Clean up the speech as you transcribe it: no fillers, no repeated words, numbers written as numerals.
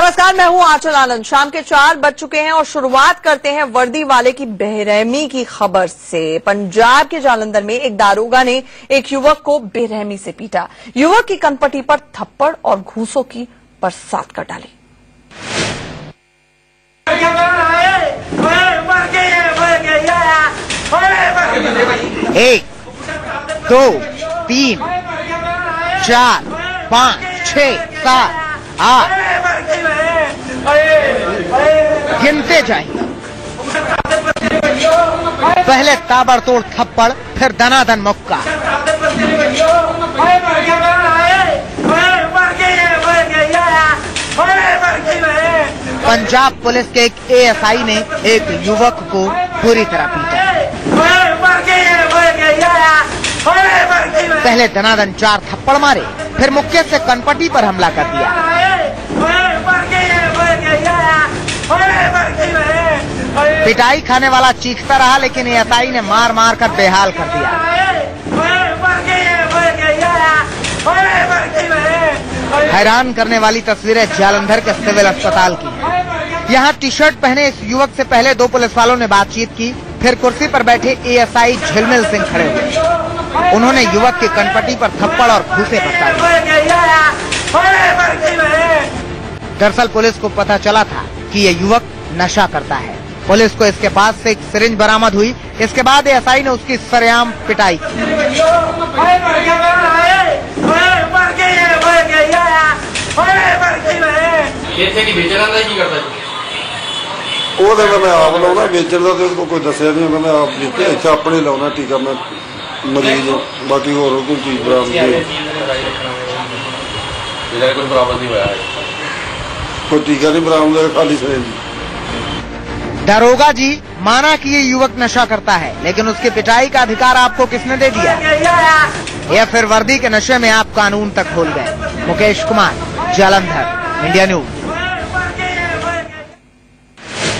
नमस्कार, मैं हूं आंचल आनंद। शाम के 4 बज चुके हैं और शुरुआत करते हैं वर्दी वाले की बेरहमी की खबर से। पंजाब के जालंधर में एक दारोगा ने एक युवक को बेरहमी से पीटा। युवक की कनपटी पर थप्पड़ और घूसों की बरसात कर डाली। एक, दो, तीन, चार, पाँच, छह, सात, आठ, गिनते जाइए। पहले ताबड़तोड़ थप्पड़, फिर दनादन मुक्का। पंजाब पुलिस के एक एएसआई ने एक युवक को बुरी तरह पीटा। पहले दनादन 4 थप्पड़ मारे, फिर मुक्के से कनपटी पर हमला कर दिया। पिटाई खाने वाला चीखता रहा, लेकिन एएसआई ने मार मार कर बेहाल कर दिया। हैरान करने वाली तस्वीरें जालंधर के सिविल अस्पताल की हैं। यहाँ टी शर्ट पहने इस युवक से पहले 2 पुलिस वालों ने बातचीत की, फिर कुर्सी पर बैठे एएसआई झिलमिल सिंह खड़े हुए। उन्होंने युवक की कनपटी पर थप्पड़ और घूसे बरसा दिए। दरअसल पुलिस को पता चला था कि ये युवक नशा करता है। पुलिस को इसके पास से एक सिरिंज बरामद हुई। इसके बाद एएसआई ने उसकी सरेआम पिटाई की। मैं आप लाना बेचर का तो कोई दसिया नहीं, मैंने आप बेचे इतना अपने लाना टीका। मैं मरीज बाकी होर कोई चीज बरामद नहीं होया, कोई टीका नहीं बरामद होया, खाली सिरिंज। दारोगा जी, माना कि ये युवक नशा करता है, लेकिन उसकी पिटाई का अधिकार आपको किसने दे दिया? या फिर वर्दी के नशे में आप कानून तक भूल गए? Mukesh Kumar, Jalandhar, India news.